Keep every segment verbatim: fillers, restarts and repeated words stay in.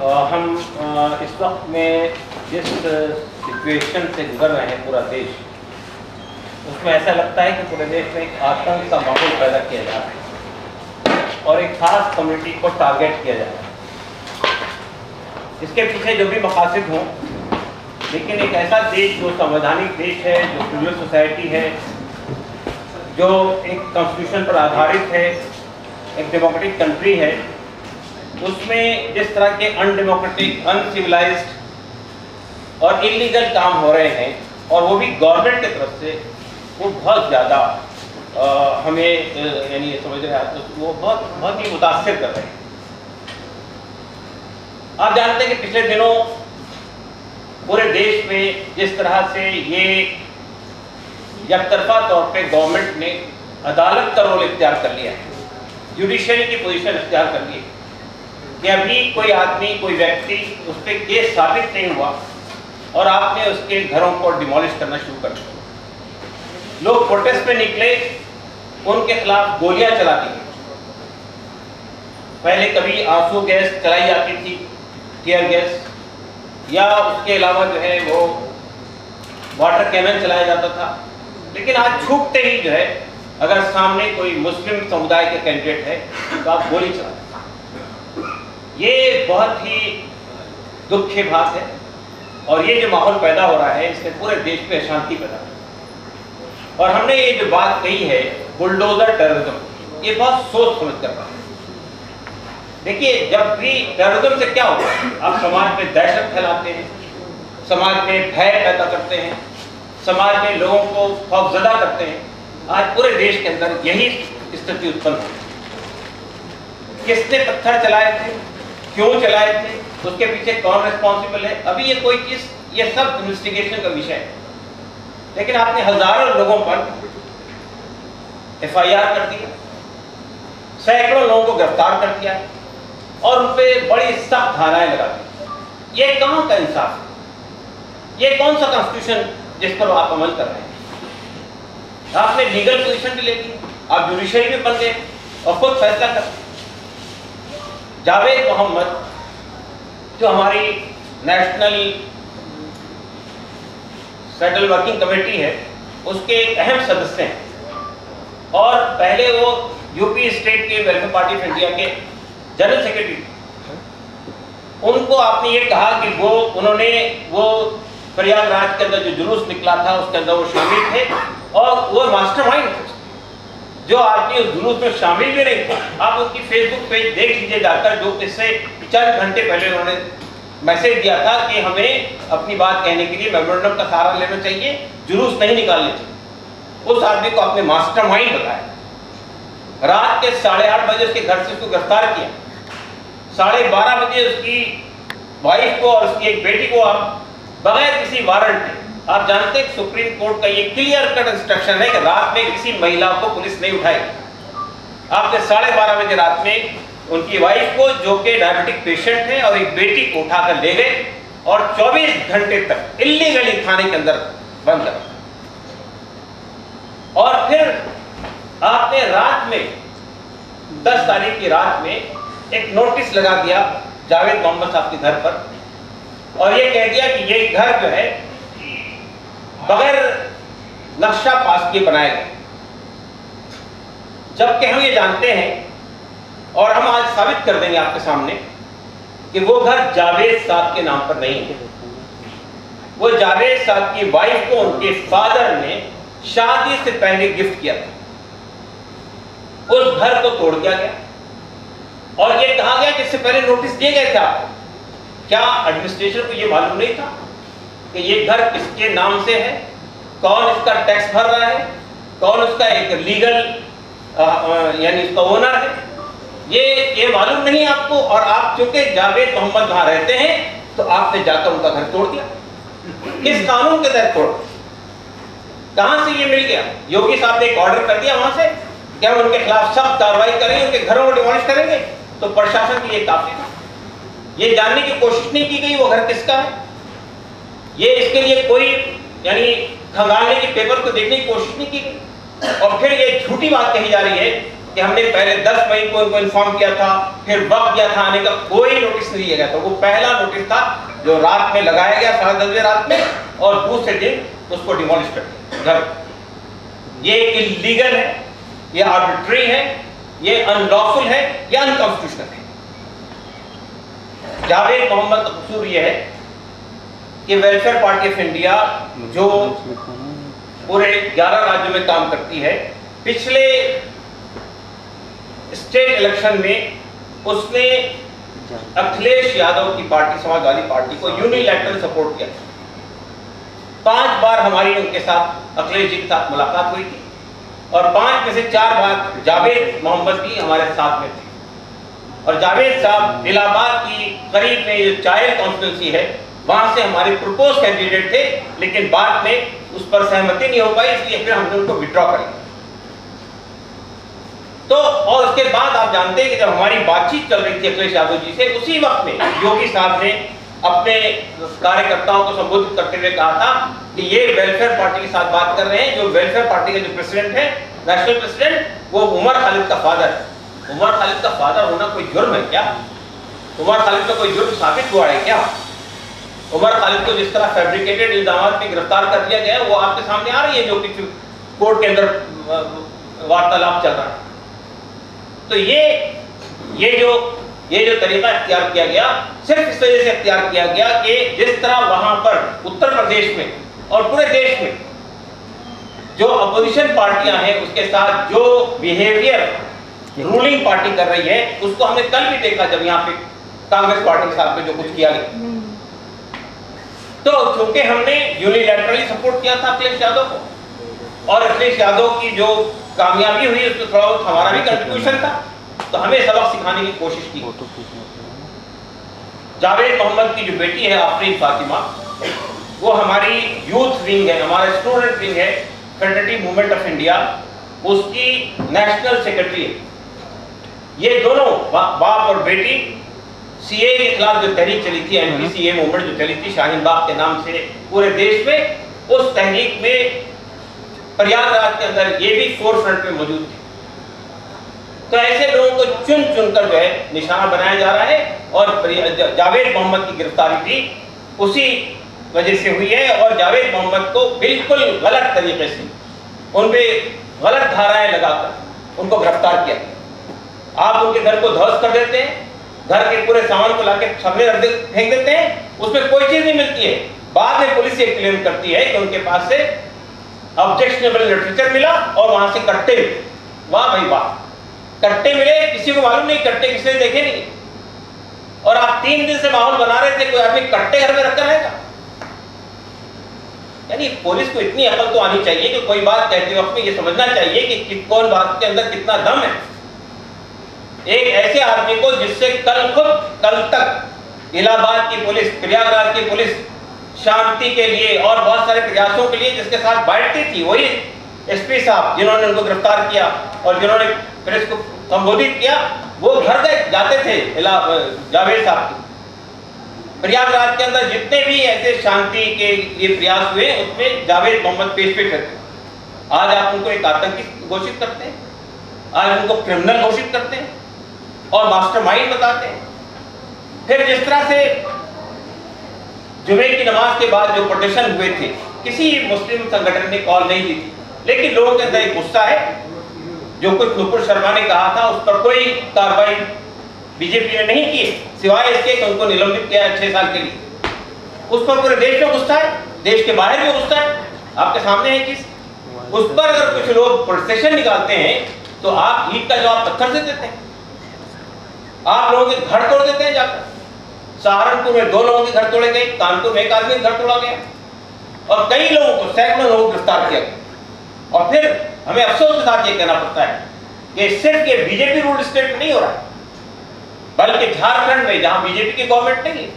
हम इस वक्त में जिस सिचुएशन से गुजर रहे हैं पूरा देश, उसमें ऐसा लगता है कि पूरे देश में एक आतंक का माहौल पैदा किया जा रहा है और एक खास कम्युनिटी को टारगेट किया जा रहा है। इसके पीछे जो भी मकासद हों, लेकिन एक ऐसा देश जो संवैधानिक देश है, जो सिविल सोसाइटी है, जो एक कॉन्स्टिट्यूशन पर आधारित है, एक डेमोक्रेटिक कंट्री है, उसमें जिस तरह के अनडेमोक्रेटिक, अनसिविलाइज्ड और इलीगल काम हो रहे हैं, और वो भी गवर्नमेंट की तरफ से, वो बहुत ज़्यादा हमें यानी समझ रहे हैं तो वो बहुत बहुत ही मुतासर कर रहे हैं। आप जानते हैं कि पिछले दिनों पूरे देश में जिस तरह से ये एकतरफा तौर पे गवर्नमेंट ने अदालत का रोल इख्तियार कर लिया है, जुडिशरी की पोजीशन इख्तियार कर ली कि अभी कोई आदमी, कोई व्यक्ति, उस पर केस साबित नहीं हुआ और आपने उसके घरों को डिमोलिश करना शुरू कर दिया। लोग प्रोटेस्ट में निकले, उनके खिलाफ गोलियां चला दी। पहले कभी आंसू गैस चलाई जाती थी, टीयर गैस, या उसके अलावा जो है वो वाटर कैनन चलाया जाता था। लेकिन आज छूटते ही जो है, अगर सामने कोई मुस्लिम समुदाय के कैंडिडेट है तो आप गोली चला। ये बहुत ही दुख की बात है और ये जो माहौल पैदा हो रहा है इससे पूरे देश में अशांति पैदा हो रही है। और हमने ये जो बात कही है बुलडोजर टेररिज्म, ये बहुत सोच समझ कर रहा है। देखिए, जब भी टेररिज्म से क्या होता है, आप समाज में दहशत फैलाते हैं, समाज में भय पैदा करते हैं, समाज में लोगों को खौफजदा करते हैं। आज पूरे देश के अंदर यही स्थिति उत्पन्न हुई। किसने पत्थर चलाए थे, क्यों चलाए थे, उसके पीछे कौन रिस्पॉन्सिबल है, अभी ये कोई चीज, ये सब इन्वेस्टिगेशन का विषय है। लेकिन आपने हजारों लोगों पर एफ आई आर कर दिया, सैकड़ों लोगों को गिरफ्तार कर दिया और उन पर बड़ी सख्त धाराएं लगा दी। ये कहाँ का इंसाफ है? ये कौन सा कॉन्स्टिट्यूशन जिस पर आप अमल कर रहे हैं? आपने लीगल पोजीशन भी ले ली, आप जुडिशरी भी बन गए और खुद फैसला कर। जावेद मोहम्मद जो हमारी नेशनल सेंट्रल वर्किंग कमेटी है, उसके एक अहम सदस्य हैं और पहले वो यूपी स्टेट के वेलफेयर पार्टी ऑफ इंडिया के जनरल सेक्रेटरी। उनको आपने ये कहा कि वो उन्होंने वो प्रयागराज के अंदर जो जुलूस निकला था उसके अंदर वो शामिल थे और वो मास्टरमाइंड थे। जो आदमी उस जुलूस में शामिल भी नहीं था, आप उनकी फेसबुक पेज देख लीजिए जाकर, जो इससे चंद घंटे पहले उन्होंने मैसेज दिया था कि हमें अपनी बात कहने के लिए मेमोरेंडम का सहारा लेना चाहिए, जुलूस नहीं निकालने चाहिए। उस आदमी को आपने मास्टरमाइंड बताया। रात के साढ़े आठ बजे उसके घर से उसको गिरफ्तार किया, साढ़े बारह बजे उसकी वाइफ को और उसकी एक बेटी को आप बगैर किसी वारंट के, आप जानते हैं सुप्रीम कोर्ट का ये क्लियर कट इंस्ट्रक्शन है कि रात में किसी महिला को पुलिस नहीं उठाएगी। आपने साढ़े बारह बजे रात में उनकी वाइफ को, जो कि डायबिटिक पेशेंट है, और एक बेटी को उठाकर ले गए और चौबीस घंटे तक इल्लीगली थाने के अंदर बंद रखा। और फिर आपने रात में दस तारीख की रात में एक नोटिस लगा दिया जावेद मोहम्मद साहब के घर पर और ये कह दिया कि ये घर जो है बगैर नक्शा पास किए बनाया गया। जबकि हम ये जानते हैं और हम आज साबित कर देंगे आपके सामने कि वो घर जावेद साहब के नाम पर नहीं है। वो जावेद साहब की वाइफ को उनके फादर ने शादी से पहले गिफ्ट किया था। उस घर को तोड़ दिया गया और ये कहा गया कि इससे पहले नोटिस दिए गए थे। क्या एडमिनिस्ट्रेशन को ये मालूम नहीं था कि ये घर किसके नाम से है, कौन इसका टैक्स भर रहा है, कौन उसका एक लीगल यानी उसका ओनर है? ये ये मालूम नहीं आपको। और आप चूंकि जावेद मोहम्मद वहां रहते हैं तो आपने जाकर उनका घर तोड़ दिया। किस कानून के तहत तोड़? कहां से ये मिल गया? योगी साहब ने एक ऑर्डर कर दिया वहां से कि हम उनके खिलाफ सख्त कार्रवाई करेंगे, उनके घरों को डिमोलिश करेंगे। तो प्रशासन के लिए काफी था। ये जानने की कोशिश नहीं की गई वो घर किसका है। ये इसके लिए कोई यानी खंगालने के पेपर को देखने की कोशिश नहीं की गई। और फिर ये झूठी बात कही जा रही है कि हमने पहले दस मई को इनको इन्फॉर्म किया था, फिर वक्त दिया था आने का, कोई नोटिस नहीं दिया गया था। वो पहला नोटिस था जो रात में लगाया गया साढ़े दस बजे रात में, और दूसरे दिन उसको डिमोलिश कर दिया। ये इलीगल है, ये आर्बिट्री है, ये अनलॉफुल है, ये अनकॉन्स्टिट्यूशनल है। जावेद मोहम्मद का कसूर ये है कि वेलफेयर पार्टी ऑफ इंडिया जो पूरे ग्यारह राज्यों में काम करती है, पिछले स्टेट इलेक्शन में उसने अखिलेश यादव की पार्टी समाजवादी पार्टी को यूनिलैटरल सपोर्ट किया। पांच बार हमारी उनके साथ अखिलेश जी के साथ मुलाकात हुई थी और पांच में से चार बार जावेद मोहम्मद जी हमारे साथ में थे। और जावेद साहब इलाहाबाद की करीब में जो चायल कॉन्स्टिट्यूंसी है वहां से हमारे प्रपोज कैंडिडेट थे, लेकिन बाद में उस पर सहमति नहीं हो पाई, इसलिए फिर हमने उनको विड्रॉ कर लिया। तो और उसके बाद आप जानते हैं कि जब हमारी बातचीत चल रही थी अखिलेश यादव जी से, उसी वक्त में योगी साहब ने अपने कार्यकर्ताओं को संबोधित करते हुए कहा था कि ये वेलफेयर पार्टी के साथ बात कर रहे हैं। जो वेलफेयर पार्टी का जो प्रेसिडेंट है, नेशनल प्रेसिडेंट, वो उमर खालिद का फादर है। उमर खालिद का फादर होना कोई जुर्म है क्या? उमर खालिद का कोई जुर्म साबित हुआ है क्या? उमर खालिद को जिस तरह फैब्रिकेटेड इल्जाम में गिरफ्तार कर दिया गया, वो आपके सामने आ रही है, जो कि कोर्ट के अंदर वार्तालाप चल रहा है। तो ये ये जो ये जो तरीका इख्तियार किया गया, सिर्फ इस वजह से इख्तियार किया गया कि जिस तरह वहां पर उत्तर प्रदेश में और पूरे देश में जो अपोजिशन पार्टियां हैं उसके साथ जो बिहेवियर रूलिंग पार्टी कर रही है, उसको हमने कल भी देखा जब यहाँ पे कांग्रेस पार्टी के साथ में जो कुछ किया गया। तो चूंकि हमने यूनिलैटरली सपोर्ट किया था अखिलेश यादव को, और अखिलेश यादव की जो कामयाबी हुई उसमें थोड़ा बहुत हमारा भी कंट्रीब्यूशन था, तो हमें सबक सिखाने की कोशिश की। जावेद मोहम्मद की जो बेटी है आफरीन फातिमा, वो हमारी यूथ विंग है, हमारा स्टूडेंट विंग है फेडरेटिव मूवमेंट ऑफ इंडिया, उसकी नेशनल सेक्रेटरी है। ये दोनों बा, बाप और बेटी सीए के खिलाफ जो तहरीक चली थी, एनपीसीए मूवमेंट जो चली थी शाहीन बाग के नाम से पूरे देश में, उस तहरीक में प्रयागराज के अंदर ये भी फोर फ्रंट में मौजूद थे। तो ऐसे लोगों को चुन चुनकर जो है निशाना बनाया जा रहा है, और जावेद मोहम्मद की गिरफ्तारी भी उसी वजह से हुई है। और जावेद मोहम्मद को बिल्कुल गलत तरीके से उनपे गलत धाराएं लगाकर उनको गिरफ्तार किया। आप उनके घर को ध्वस्त कर देते हैं, घर के पूरे सामान को लाके सामने रख दे, फेंक देते हैं, उसमें कोई चीज नहीं मिलती है। बाद में पुलिस ये क्लेम करती है कि उनके पास से ऑब्जेक्शनेबल लिटरेचर मिला और वहां से कट्टे। वाह भाई वाह, कट्टे मिले, किसी को मालूम नहीं कट्टे किसने देखे नहीं। और आप तीन दिन से माहौल बना रहे थे कोई आदमी कट्टे घर में रखकर रहेगा? यानी पुलिस को इतनी अकल तो आनी चाहिए कि कोई बात कहते वक्त में ये समझना चाहिए कि, कि कौन बात के अंदर कितना दम है। एक ऐसे आदमी को जिससे कल खुद कल तक इलाहाबाद की पुलिस, प्रयागराज की पुलिस शांति के लिए और बहुत सारे प्रयासों के लिए जिसके साथ बैठती थी, वही एसपी साहब जिन्होंने उनको गिरफ्तार किया और जिन्होंने प्रेस को संबोधित किया, वो घर गए जाते थे जावेद साहब। प्रयागराज के अंदर जितने भी ऐसे शांति के लिए प्रयास हुए उसमें जावेद मोहम्मद पेश पे थे। आज आप उनको एक आतंकी घोषित करते हैं, आज उनको क्रिमिनल घोषित करते हैं और मास्टरमाइंड बताते हैं। फिर जिस तरह से जुमे की नमाज के बाद जो प्रोटेशन हुए थे, किसी मुस्लिम संगठन ने कॉल नहीं दी थी, लेकिन लोगों के अंदर एक गुस्सा है। जो कुछ नुपुर शर्मा ने कहा था उस पर कोई कार्रवाई बीजेपी ने नहीं की, सिवाय इसके कि उनको निलंबित किया है छह साल के लिए। उस पर पूरे देश में गुस्सा है, देश के बाहर भी गुस्सा है। आपके सामने है चीज, उस पर अगर कुछ लोग प्रोटेशन निकालते हैं तो आप ईट का जवाब पत्थर से देते हैं, आप लोगों के घर तोड़ देते हैं जाकर। सहारनपुर में दो लोगों के घर तोड़े गए, कानपुर में एक आदमी का घर तोड़ा गया और कई लोगों को, सैकड़ों लोगों को गिरफ्तार किया गया। और फिर हमें अफसोस के साथ ये कहना पड़ता है कि सिर्फ ये बीजेपी रूल स्टेट में नहीं हो रहा है, बल्कि झारखंड में जहां बीजेपी की गवर्नमेंट नहीं है,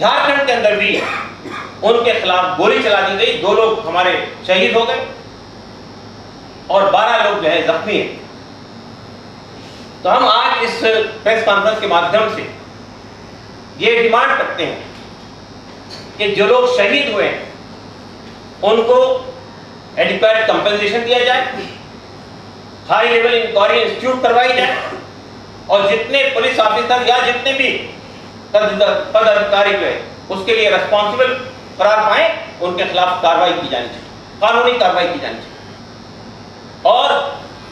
झारखंड के अंदर भी उनके खिलाफ गोली चला दी गई, दो लोग हमारे शहीद हो गए और बारह लोग जो है जख्मी है। तो हम आज इस प्रेस कॉन्फ्रेंस के माध्यम से ये डिमांड करते हैं कि जो लोग शहीद हुए हैं उनको एडिक्वेट कंपेंसेशन दिया जाए, हाई लेवल इंक्वायरी इंस्टीट्यूट करवाई जाए और जितने पुलिस ऑफिसर या जितने भी पद अधिकारी हुए उसके लिए रेस्पॉन्सिबल करार पाए उनके खिलाफ कार्रवाई की जानी चाहिए, कानूनी कार्रवाई की जानी चाहिए। और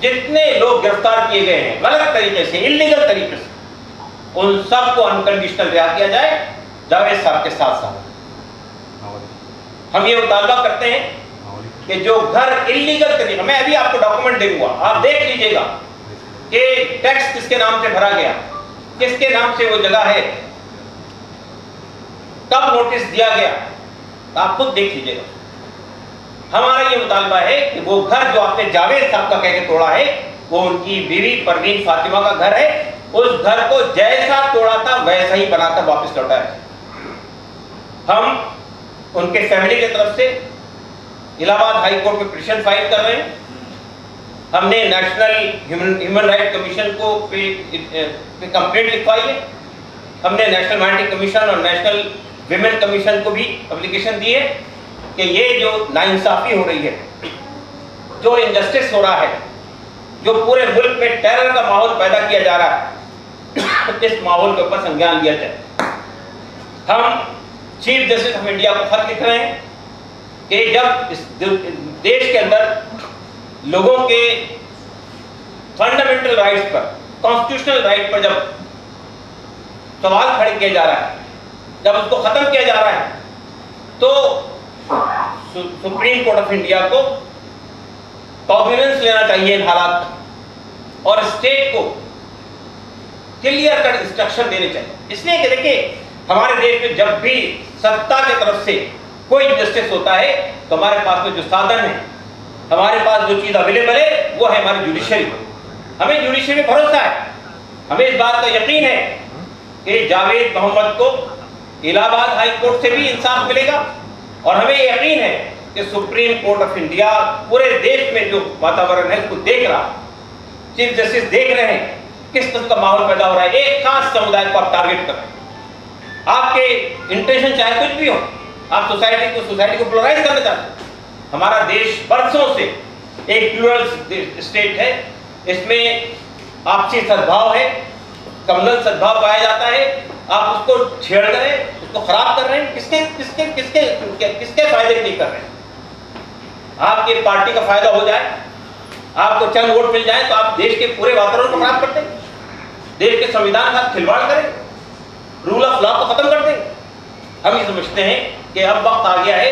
जितने लोग गिरफ्तार किए गए हैं गलत तरीके से, इलीगल तरीके से, उन सबको अनकंडीशनल रिहा किया जाए जावेद साहब के साथ साथ। हम ये मुतालबा करते हैं कि जो घर इलीगल तरीके, मैं अभी आपको डॉक्यूमेंट दूंगा, आप देख लीजिएगा कि टैक्स किसके नाम से भरा गया, किसके नाम से वो जगह है, कब नोटिस दिया गया, आप खुद देख लीजिएगा। हमारा ये मुतालबा है कि वो घर जो आपने जावेद साहब का कहकर तोड़ा है वो उनकी बीवी परवीन फातिमा का घर है, उस घर को जैसा तोड़ा था वैसा ही बनाकर वापस लौटाया। हम उनके फैमिली की तरफ से इलाहाबाद हाई कोर्ट में पिटीशन फाइल कर रहे हैं। हमने नेशनल ह्यूमन राइट कमीशन को पे, पे कंप्लेंट लिखवाई है। हमने नेशनल माइनॉरिटी कमीशन और नेशनल विमेन कमीशन को भी एप्लीकेशन दी है कि ये जो नाइंसाफी हो रही है, जो इनजस्टिस हो रहा है, जो पूरे मुल्क में टेरर का माहौल पैदा किया जा रहा है, इस माहौल के ऊपर संज्ञान लिया जाए। हम चीफ जस्टिस ऑफ इंडिया को खत लिख रहे हैं कि जब इस देश के अंदर लोगों के फंडामेंटल राइट्स पर, कॉन्स्टिट्यूशनल राइट पर जब सवाल खड़े किया जा रहा है, जब उसको खत्म किया जा रहा है, तो सु, सुप्रीम कोर्ट ऑफ इंडिया को कॉन्फिडेंस लेना चाहिए इन हालात और स्टेट को क्लियर कट इंस्ट्रक्शन देने चाहिए। इसलिए कि देखिए हमारे देश में जब भी सत्ता की तरफ से कोई इनजस्टिस होता है तो हमारे पास में जो साधन है, हमारे पास जो चीज अवेलेबल है वो है हमारी जुडिशरी। हमें जुडिशरी पर भरोसा है, हमें इस बात का यकीन है कि जावेद मोहम्मद को इलाहाबाद हाई कोर्ट से भी इंसाफ मिलेगा और हमें यकीन है कि सुप्रीम कोर्ट ऑफ इंडिया पूरे देश में जो वातावरण है उसको देख रहा, चीफ जस्टिस देख रहे हैं किस तरह का माहौल पैदा हो रहा है। एक खास समुदाय को आप टारगेट कर रहे हैं, आपके इंटेंशन चाहे कुछ भी हो, आप सोसाइटी को सोसाइटी को प्लुरलाइज करना चाहते हैं। हमारा देश बरसों से एक प्लुरल स्टेट है, इसमें आपसी सद्भाव है, कम्युनल सद्भाव पाया जाता है। आप उसको छेड़ रहे हैं, उसको खराब कर रहे हैं, किसके किसके किसके किसके फायदे नहीं कर रहे हैं। आपके पार्टी का फायदा हो जाए, आपको चंद वोट मिल जाए तो आप देश के पूरे वातावरण को खराब कर दें, देश के संविधान के साथ खिलवाड़ करें, रूल ऑफ लॉ को खत्म कर दें। हम ये समझते हैं कि अब वक्त आ गया है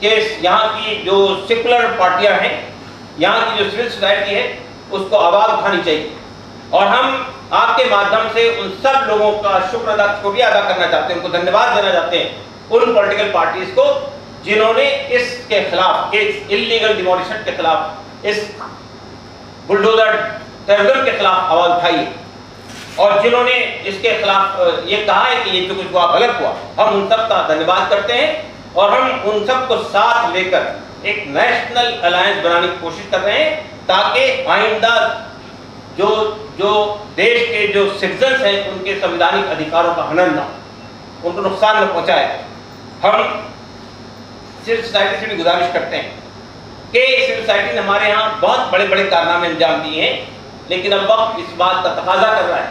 कि यहाँ की जो सेकुलर पार्टियां हैं, यहाँ की जो सिविल सोसाइटी है, उसको आवाज़ उठानी चाहिए। और हम आपके माध्यम से उन सब लोगों का शुक्र अदा को भी अदा करना चाहते हैं, उनको धन्यवाद देना चाहते हैं, उन पॉलिटिकल पार्टीज को जिन्होंने इसके खिलाफ, इस इलीगल डिमोलिशन के खिलाफ, इस बुलडोजर टेररिज्म के खिलाफ आवाज़ उठाई और जिन्होंने इसके खिलाफ ये कहा है कि ये जो कुछ हुआ गलत हुआ। हम उन सब का धन्यवाद करते हैं और हम उन सब को साथ लेकर एक नेशनल अलायंस बनाने की कोशिश कर रहे हैं ताकि आइंदा जो जो देश के जो सिटीजन्स हैं उनके संवैधानिक अधिकारों का हनन ना, उनको नुकसान न पहुंचाए। हम सिविल सोसाइटी से भी गुजारिश करते हैं कि सिविल सोसाइटी ने हमारे यहाँ बहुत बड़े बड़े कारनामे अंजाम दिए हैं, लेकिन अब वक्त इस बात का तकाजा कर रहा है,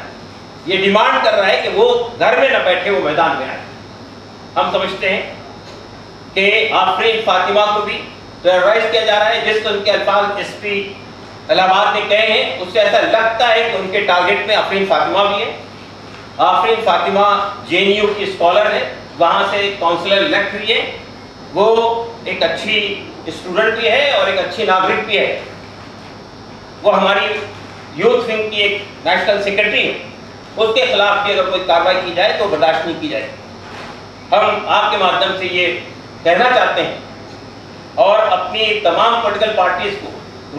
ये डिमांड कर रहा है कि वो घर में न बैठे, वो मैदान में आए। हम समझते हैं कि आफरीन फातिमा को भी टेरराइज किया जा रहा है, जिसको उनके अल्फाज एस पी इलाहाबाद ने कहे हैं, उससे ऐसा लगता है कि उनके टारगेट में आफरीन फातिमा भी है। Afreen Fatima J N U की स्कॉलर है, वहाँ से काउंसलर इलेक्ट हुई है, वो एक अच्छी स्टूडेंट भी है और एक अच्छी नागरिक भी है। वो हमारी यूथ विंग की एक नेशनल सेक्रेटरी है, उसके खिलाफ भी अगर कोई कार्रवाई की जाए तो बर्दाश्त नहीं की जाए। हम आपके माध्यम से ये कहना चाहते हैं और अपनी तमाम पॉलिटिकल पार्टीज को,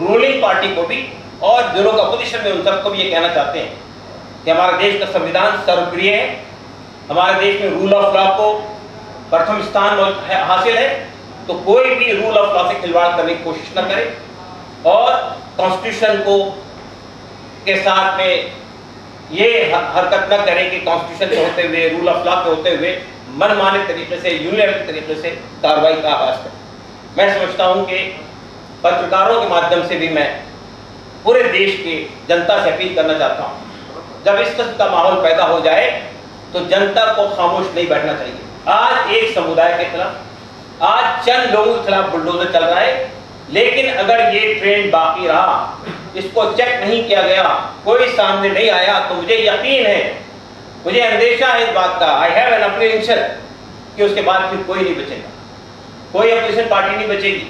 रूलिंग पार्टी को भी और जो लोग अपोजिशन में उन सबको भी ये कहना चाहते हैं कि हमारे देश का संविधान सर्वप्रिय है, हमारे देश में रूल ऑफ लॉ को प्रथम स्थान हासिल है, तो कोई भी रूल ऑफ लॉ से खिलवाड़ करने की कोशिश न करे और कॉन्स्टिट्यूशन को के साथ में ये हरकत न करें कि कॉन्स्टिट्यूशन के होते हुए, रूल ऑफ लॉ के होते हुए मनमाने तरीके से, यूनिलैटरल तरीके से कार्रवाई का आगाज करें। मैं समझता हूँ कि पत्रकारों के माध्यम से भी मैं पूरे देश की जनता से अपील करना चाहता हूँ, जब इस तरह का माहौल पैदा हो जाए तो जनता को खामोश नहीं बैठना चाहिए। आज एक समुदाय के खिलाफ, आज चंद लोगों के खिलाफ बुलडोजर चल रहा है, लेकिन अगर ये ट्रेंड बाकी रहा, इसको चेक नहीं किया गया, कोई सामने नहीं आया, तो मुझे यकीन है, मुझे अंदेशा है इस बात का, आई हैव एन अप्रीहेंशन कि उसके बाद फिर कोई नहीं बचेगा, कोई अपोजिशन पार्टी नहीं बचेगी,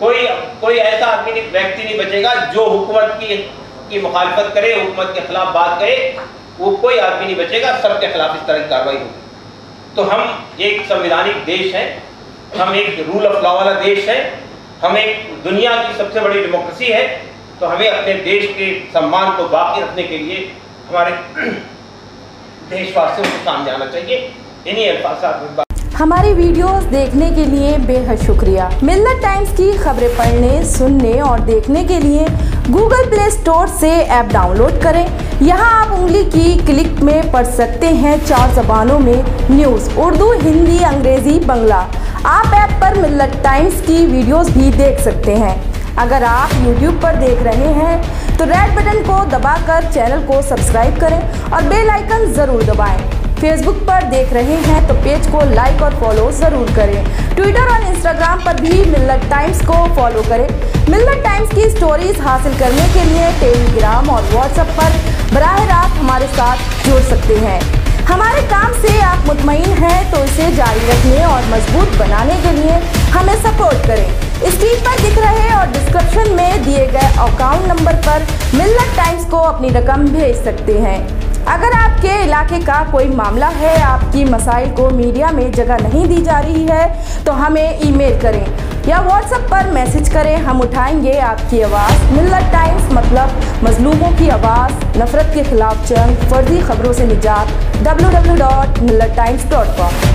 कोई कोई ऐसा आदमी नहीं, व्यक्ति नहीं बचेगा जो हुकूमत की की मुखालफत करे, हुकूमत के खिलाफ बात करे, वो कोई आदमी नहीं बचेगा, सबके खिलाफ इस तरह की कार्रवाई होगी। तो हम एक संवैधानिक देश है, हम एक रूल ऑफ लॉ वाला देश है, हम एक दुनिया की सबसे बड़ी डेमोक्रेसी है, तो हमें अपने देश के सम्मान को बाकी रखने के लिए हमारे देशवासियों को सामने आना चाहिए। इन्हीं अल्फाज। हमारी वीडियोस देखने के लिए बेहद शुक्रिया। मिल्लत टाइम्स की खबरें पढ़ने, सुनने और देखने के लिए गूगल प्ले स्टोर से ऐप डाउनलोड करें। यहाँ आप उंगली की क्लिक में पढ़ सकते हैं चार जबानों में न्यूज़, उर्दू, हिंदी, अंग्रेजी, बंगला। आप ऐप पर मिल्लत टाइम्स की वीडियोस भी देख सकते हैं। अगर आप यूट्यूब पर देख रहे हैं तो रेड बटन को दबाकर चैनल को सब्सक्राइब करें और बेल आइकन ज़रूर दबाएं। फेसबुक पर देख रहे हैं तो पेज को लाइक और फॉलो ज़रूर करें। ट्विटर और इंस्टाग्राम पर भी मिल्लत टाइम्स को फॉलो करें। मिल्लत टाइम्स की स्टोरीज हासिल करने के लिए टेलीग्राम और व्हाट्सएप पर बराह रास्त हमारे साथ जुड़ सकते हैं। हमारे काम से आप मुतमईन हैं तो इसे जारी रखने और मजबूत बनाने के लिए हमें सपोर्ट करें। स्क्रीन पर दिख रहे और डिस्क्रिप्शन में दिए गए अकाउंट नंबर पर मिल्लत टाइम्स को अपनी रकम भेज सकते हैं। अगर आपके इलाके का कोई मामला है, आपकी मसाइल को मीडिया में जगह नहीं दी जा रही है, तो हमें ईमेल करें या व्हाट्सएप पर मैसेज करें। हम उठाएंगे आपकी आवाज़। मिल्लत टाइम्स मतलब मजलूमों की आवाज़, नफरत के खिलाफ जंग, फर्जी खबरों से निजात। W W W dot Millat times dot com.